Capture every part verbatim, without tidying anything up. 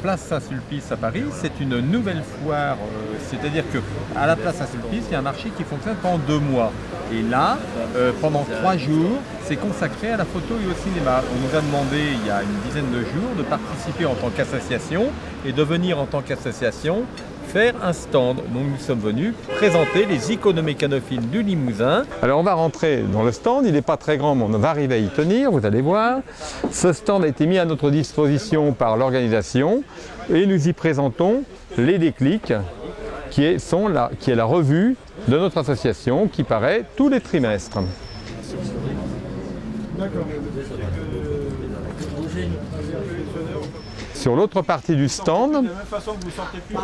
Place Saint-Sulpice à Paris, c'est une nouvelle foire, euh, c'est-à-dire qu'à la Place Saint-Sulpice, il y a un marché qui fonctionne pendant deux mois. Et là, euh, pendant trois jours, c'est consacré à la photo et au cinéma. On nous a demandé, il y a une dizaine de jours, de participer en tant qu'association et de venir en tant qu'association faire un stand. Donc nous sommes venus présenter les Iconomécanophiles du Limousin. Alors on va rentrer dans le stand, il n'est pas très grand mais on va arriver à y tenir, vous allez voir. Ce stand a été mis à notre disposition par l'organisation et nous y présentons les Déclics qui est, sont la, qui est la revue de notre association qui paraît tous les trimestres. Sur l'autre partie du stand,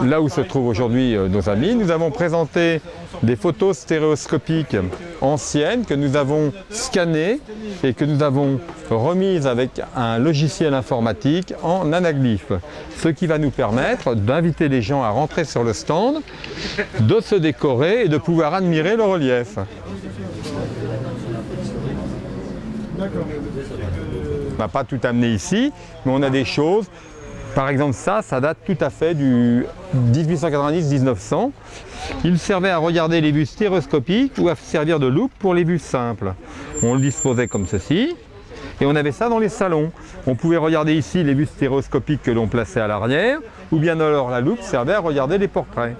là où se trouvent aujourd'hui nos amis, nous avons présenté des photos stéréoscopiques anciennes que nous avons scannées et que nous avons remises avec un logiciel informatique en anaglyphe. Ce qui va nous permettre d'inviter les gens à rentrer sur le stand, de se décorer et de pouvoir admirer le relief. On n'a pas tout amené ici, mais on a des choses. Par exemple ça, ça date tout à fait du mille huit cent quatre-vingt-dix à mille neuf cents. Il servait à regarder les vues stéréoscopiques ou à servir de loupe pour les vues simples. On le disposait comme ceci et on avait ça dans les salons. On pouvait regarder ici les vues stéréoscopiques que l'on plaçait à l'arrière ou bien alors la loupe servait à regarder les portraits.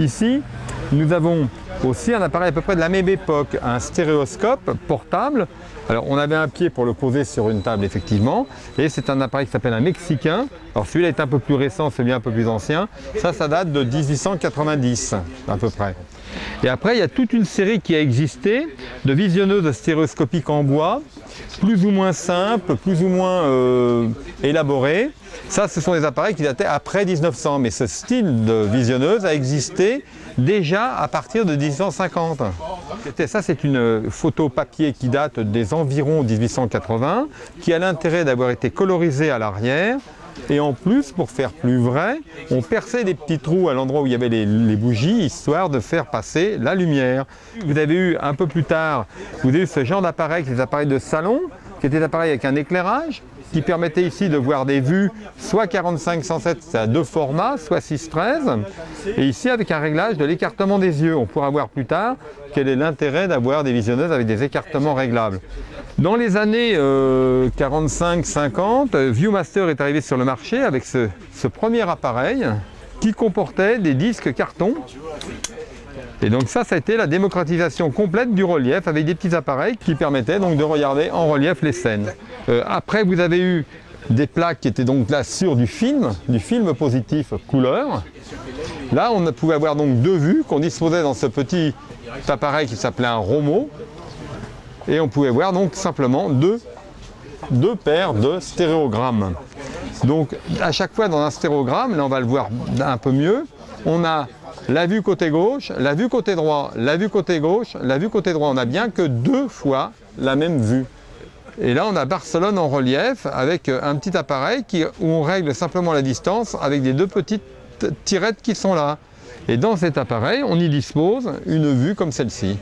Ici, nous avons aussi un appareil à peu près de la même époque, un stéréoscope portable. Alors on avait un pied pour le poser sur une table effectivement, et c'est un appareil qui s'appelle un Mexicain. Alors celui-là est un peu plus récent, celui-là un peu plus ancien. Ça, ça date de mille huit cent quatre-vingt-dix à peu près. Et après, il y a toute une série qui a existé de visionneuses stéréoscopiques en bois, plus ou moins simples, plus ou moins euh, élaborées. Ça, ce sont des appareils qui dataient après mille neuf cents, mais ce style de visionneuse a existé déjà à partir de mille huit cent cinquante. Ça, c'est une photo papier qui date des environs mille huit cent quatre-vingts, qui a l'intérêt d'avoir été colorisée à l'arrière. Et en plus, pour faire plus vrai, on perçait des petits trous à l'endroit où il y avait les, les bougies, histoire de faire passer la lumière. Vous avez eu un peu plus tard, vous avez eu ce genre d'appareil, des appareils de salon, qui étaient des appareils avec un éclairage, qui permettait ici de voir des vues soit quarante-cinq cent sept, c'est à deux formats, soit six treize, et ici avec un réglage de l'écartement des yeux. On pourra voir plus tard quel est l'intérêt d'avoir des visionneuses avec des écartements réglables. Dans les années euh, quarante-cinq cinquante, ViewMaster est arrivé sur le marché avec ce, ce premier appareil qui comportait des disques carton. Et donc ça, ça a été la démocratisation complète du relief avec des petits appareils qui permettaient donc de regarder en relief les scènes. Euh, après, vous avez eu des plaques qui étaient donc là sur du film, du film positif couleur. Là, on pouvait avoir donc deux vues qu'on disposait dans ce petit appareil qui s'appelait un Romo. Et on pouvait voir donc simplement deux, deux paires de stéréogrammes. Donc à chaque fois dans un stéréogramme, là on va le voir un peu mieux, on a la vue côté gauche, la vue côté droit, la vue côté gauche, la vue côté droit. On n'a bien que deux fois la même vue. Et là, on a Barcelone en relief avec un petit appareil qui, où on règle simplement la distance avec des deux petites tirettes qui sont là. Et dans cet appareil, on y dispose une vue comme celle-ci.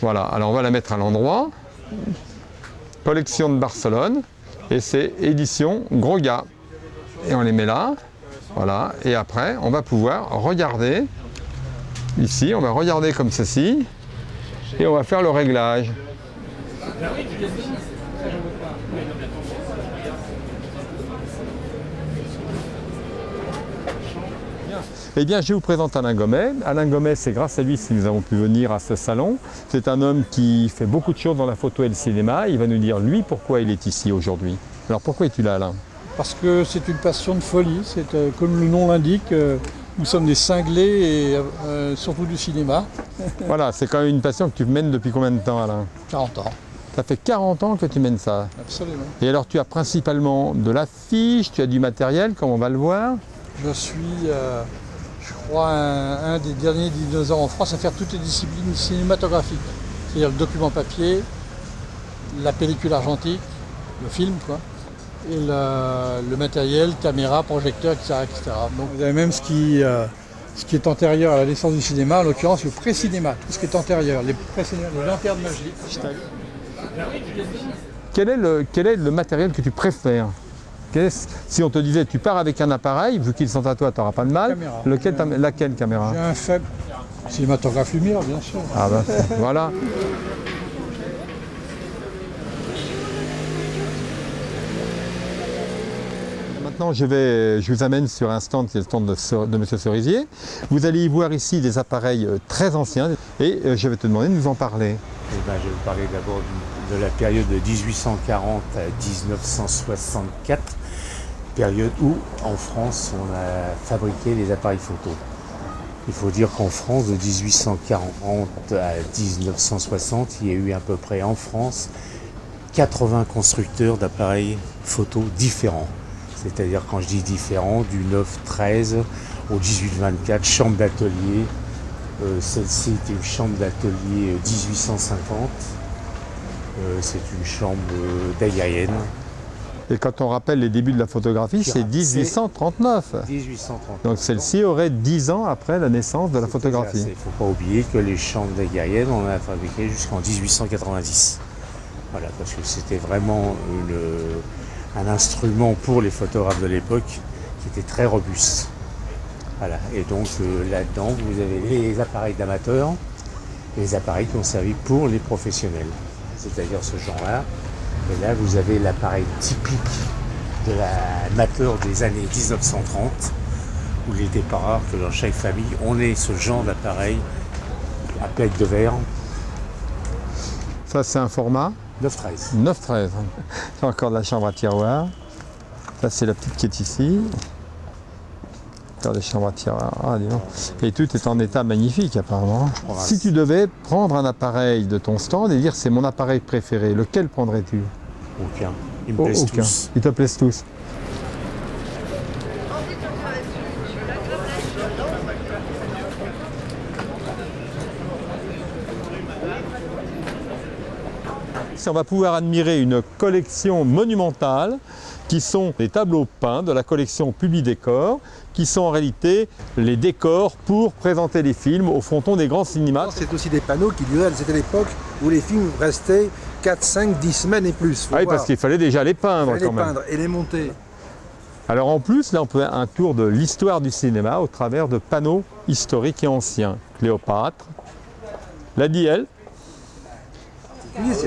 Voilà, alors on va la mettre à l'endroit. Collection de Barcelone. Et c'est édition Groga. Et on les met là. Voilà, et après on va pouvoir regarder, ici on va regarder comme ceci, et on va faire le réglage. Eh bien, je vous présente Alain Gomez. Alain Gomez, c'est grâce à lui si nous avons pu venir à ce salon. C'est un homme qui fait beaucoup de choses dans la photo et le cinéma. Il va nous dire, lui, pourquoi il est ici aujourd'hui. Alors, pourquoi es-tu là, Alain ? Parce que c'est une passion de folie, c'est euh, comme le nom l'indique, euh, nous sommes des cinglés, et euh, surtout du cinéma. Voilà, c'est quand même une passion que tu mènes depuis combien de temps, Alain? quarante ans. Ça fait quarante ans que tu mènes ça? Absolument. Et alors tu as principalement de l'affiche, tu as du matériel, comme on va le voir? Je suis, euh, je crois, un, un des derniers dinosaures en France à faire toutes les disciplines cinématographiques. C'est-à-dire le document papier, la pellicule argentique, le film, quoi. Et le, le matériel, caméra, projecteur, et cetera, et cetera. Donc vous avez même ce qui, euh, ce qui est antérieur à la naissance du cinéma, en l'occurrence le pré-cinéma, tout ce qui est antérieur, les, les lanternes magiques. Quel est le, quel est le matériel que tu préfères? Si on te disait, tu pars avec un appareil, vu qu'ils sont à toi, tu n'auras pas de mal. Caméra. Lequel, euh, laquelle caméra? J'ai un faible cinématographe lumière, bien sûr. Ah ben, voilà. Maintenant, je, vais, je vous amène sur un stand qui est le stand de, de M. Cerisier. Vous allez y voir ici des appareils très anciens et je vais te demander de nous en parler. Eh ben, je vais vous parler d'abord de la période de mille huit cent quarante à mille neuf cent soixante-quatre, période où, en France, on a fabriqué les appareils photo. Il faut dire qu'en France, de mille huit cent quarante à mille neuf cent soixante, il y a eu à peu près en France quatre-vingts constructeurs d'appareils photo différents. C'est-à-dire, quand je dis différents, du neuf treize au dix-huit vingt-quatre, chambre d'atelier. Euh, Celle-ci est une chambre d'atelier mille huit cent cinquante. Euh, c'est une chambre euh, daguerrienne. Et quand on rappelle les débuts de la photographie, c'est mille huit cent trente-neuf. mille huit cent trente-neuf. Donc celle-ci aurait dix ans après la naissance de la photographie. Il ne faut pas oublier que les chambres daguerriennes, on en a fabriqué jusqu'en mille huit cent quatre-vingt-dix. Voilà, parce que c'était vraiment une, un instrument pour les photographes de l'époque qui était très robuste. Voilà, et donc euh, là-dedans, vous avez les appareils d'amateurs et les appareils qui ont servi pour les professionnels. C'est-à-dire ce genre-là. Et là, vous avez l'appareil typique de l'amateur des années mille neuf cent trente, où il n'était pas rare que dans chaque famille, on ait ce genre d'appareil à plaque de verre. Ça, c'est un format neuf treize. neuf treize. C'est encore de la chambre à tiroir. Ça, c'est la petite qui est ici. Des chambres à tiroir. Ah, dis donc. Et tout est en état magnifique apparemment. Si tu devais prendre un appareil de ton stand et dire c'est mon appareil préféré, lequel prendrais-tu? Aucun. Ils me plaisent tous. Ils te plaisent tous. On va pouvoir admirer une collection monumentale qui sont les tableaux peints de la collection Publi-Décor, qui sont en réalité les décors pour présenter les films au fronton des grands cinémas. C'est aussi des panneaux qui duraient, c'était l'époque où les films restaient quatre, cinq, dix semaines et plus. Oui, voir. Parce qu'il fallait déjà les peindre quand les même. Peindre et les monter. Alors en plus, là on peut faire un tour de l'histoire du cinéma au travers de panneaux historiques et anciens. Cléopâtre, la Dielle.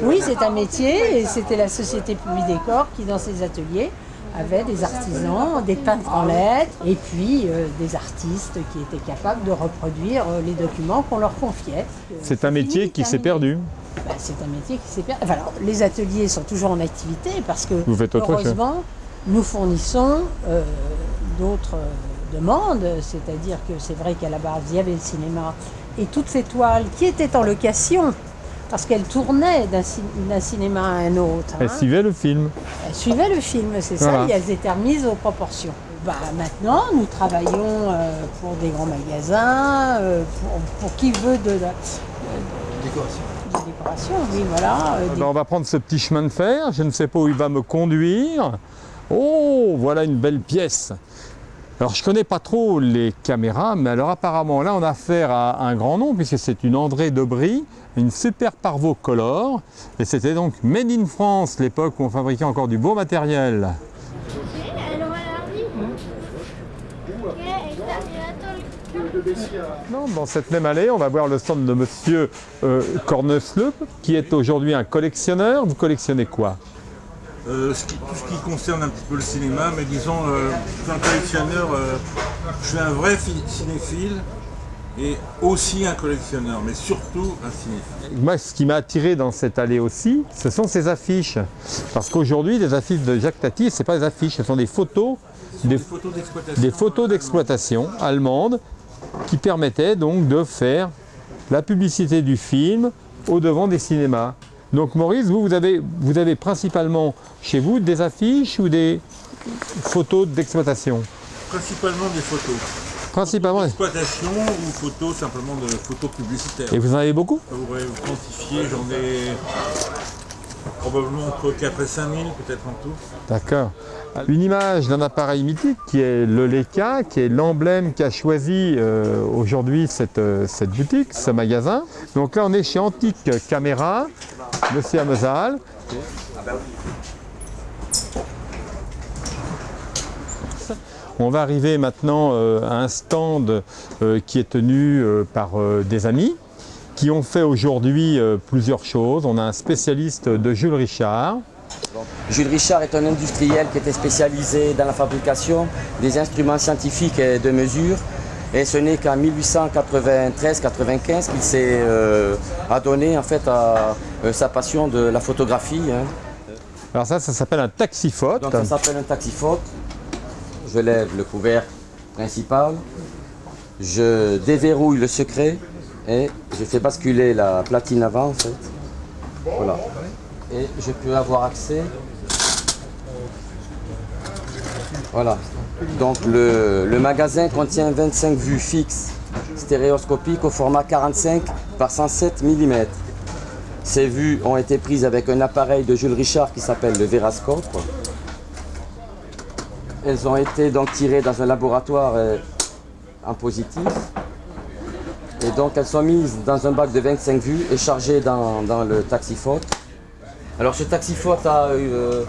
Oui, c'est un métier et c'était la société Publi-Décor qui, dans ses ateliers, avait des artisans, des peintres en lettres et puis euh, des artistes qui étaient capables de reproduire euh, les documents qu'on leur confiait. C'est un métier qui s'est perdu. Ben, c'est un métier qui s'est perdu. Enfin, alors, les ateliers sont toujours en activité parce que, vous faites autre heureusement, chose. Nous fournissons euh, d'autres euh, demandes. C'est-à-dire que c'est vrai qu'à la base, il y avait le cinéma et toutes ces toiles qui étaient en location. Parce qu'elle tournait d'un cinéma à un autre. Hein. Elle suivait le film. Elle suivait le film, c'est ça, voilà. Et elles étaient remises aux proportions. Bah, maintenant, nous travaillons euh, pour des grands magasins, euh, pour, pour qui veut de la... Euh, décoration. Des décorations, oui, voilà. Euh, des... On va prendre ce petit chemin de fer, je ne sais pas où il va me conduire. Oh, voilà une belle pièce. Alors je ne connais pas trop les caméras, mais alors apparemment là on a affaire à un grand nom puisque c'est une André Debrie, une super parvo color. Et c'était donc Made in France, l'époque où on fabriquait encore du beau matériel. Non, dans cette même allée, on va voir le stand de monsieur euh, Cornusle, qui est aujourd'hui un collectionneur. Vous collectionnez quoi? Euh, ce qui, tout ce qui concerne un petit peu le cinéma, mais disons, euh, je suis un collectionneur, euh, je suis un vrai cinéphile et aussi un collectionneur, mais surtout un cinéphile. Moi, ce qui m'a attiré dans cette allée aussi, ce sont ces affiches. Parce qu'aujourd'hui, les affiches de Jacques Tati, ce ne sont pas des affiches, ce sont des photos des photos d'exploitation allemandes qui permettaient donc de faire la publicité du film au devant des cinémas. Donc Maurice, vous, vous avez, vous avez principalement chez vous des affiches ou des photos d'exploitation? Principalement des photos. Principalement d'exploitation ou photos simplement de photos publicitaires. Et vous en avez beaucoup? Vous pourrez vous quantifier, j'en ai probablement entre quatre et cinq mille peut-être en tout. D'accord. Une image d'un appareil mythique qui est le LECA, qui est l'emblème qu'a choisi euh, aujourd'hui cette, cette boutique, ce magasin. Donc là on est chez Antique Caméra. monsieur Amezal. On va arriver maintenant euh, à un stand euh, qui est tenu euh, par euh, des amis qui ont fait aujourd'hui euh, plusieurs choses. On a un spécialiste de Jules Richard. Jules Richard est un industriel qui était spécialisé dans la fabrication des instruments scientifiques et de mesure. Et ce n'est qu'en mille huit cent quatre-vingt-treize quatre-vingt-quinze qu'il s'est euh, adonné en fait à euh, sa passion de la photographie. Hein. Alors ça, ça s'appelle un taxifote. Donc ça s'appelle un taxifote. Je lève le couvert principal, je déverrouille le secret et je fais basculer la platine avant en fait. Voilà. Et je peux avoir accès. Voilà. Donc le, le magasin contient vingt-cinq vues fixes stéréoscopiques au format quarante-cinq par cent sept millimètres. Ces vues ont été prises avec un appareil de Jules Richard qui s'appelle le Vérascope. Elles ont été donc tirées dans un laboratoire euh, en positif. Et donc elles sont mises dans un bac de vingt-cinq vues et chargées dans, dans le taxifote. Alors ce taxifote a euh,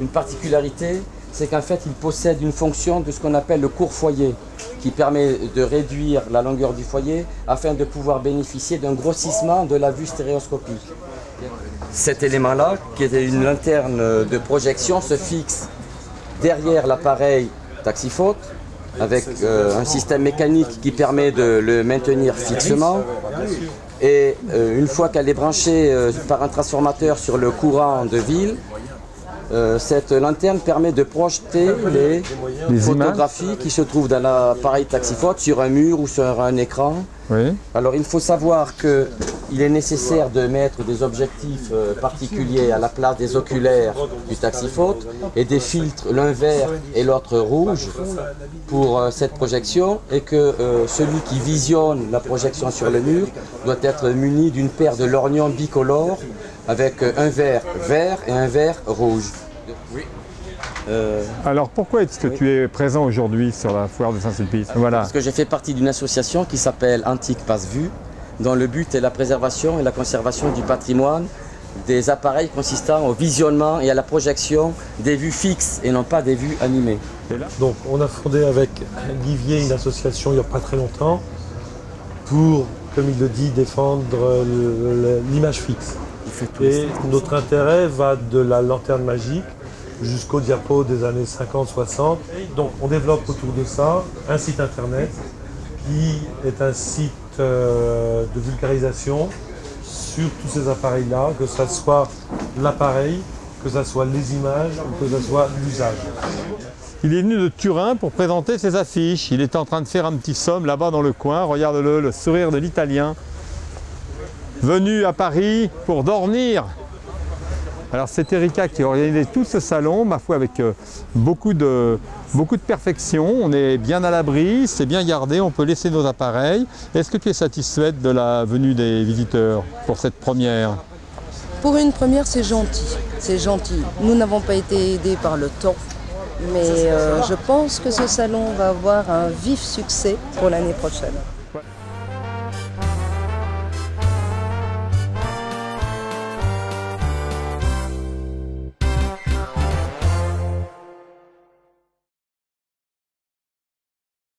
une particularité, c'est qu'en fait il possède une fonction de ce qu'on appelle le court foyer, qui permet de réduire la longueur du foyer afin de pouvoir bénéficier d'un grossissement de la vue stéréoscopique. Cet élément-là, qui est une lanterne de projection, se fixe derrière l'appareil taxifote, avec euh, un système mécanique qui permet de le maintenir fixement. Et euh, une fois qu'elle est branchée euh, par un transformateur sur le courant de ville, euh, cette lanterne permet de projeter les, les photographies images qui se trouvent dans l'appareil taxifote sur un mur ou sur un écran. Oui. Alors il faut savoir que il est nécessaire de mettre des objectifs euh, particuliers à la place des oculaires du taxifote et des filtres, l'un vert et l'autre rouge, pour euh, cette projection, et que euh, celui qui visionne la projection sur le mur doit être muni d'une paire de lorgnons bicolores avec euh, un vert vert et un vert rouge. Euh... Alors pourquoi est-ce que oui. tu es présent aujourd'hui sur la foire de Saint-Sulpice? Voilà. Parce que j'ai fait partie d'une association qui s'appelle Antique Passe-Vue, dont le but est la préservation et la conservation du patrimoine des appareils consistant au visionnement et à la projection des vues fixes et non pas des vues animées. Donc on a fondé avec Olivier une association il n'y a pas très longtemps pour, comme il le dit, défendre l'image fixe. Et notre intérêt va de la lanterne magique jusqu'au diapo des années cinquante soixante. Donc on développe autour de ça un site internet qui est un site de vulgarisation sur tous ces appareils-là, que ce soit l'appareil, que ce soit les images ou que ce soit l'usage. Il est venu de Turin pour présenter ses affiches. Il est en train de faire un petit somme là-bas dans le coin. Regarde-le, le sourire de l'Italien. Venu à Paris pour dormir. Alors c'est Erika qui a organisé tout ce salon, ma foi, avec beaucoup de, beaucoup de perfection. On est bien à l'abri, c'est bien gardé, on peut laisser nos appareils. Est-ce que tu es satisfaite de la venue des visiteurs pour cette première? Pour une première, c'est gentil, c'est gentil. Nous n'avons pas été aidés par le temps, mais euh, je pense que ce salon va avoir un vif succès pour l'année prochaine.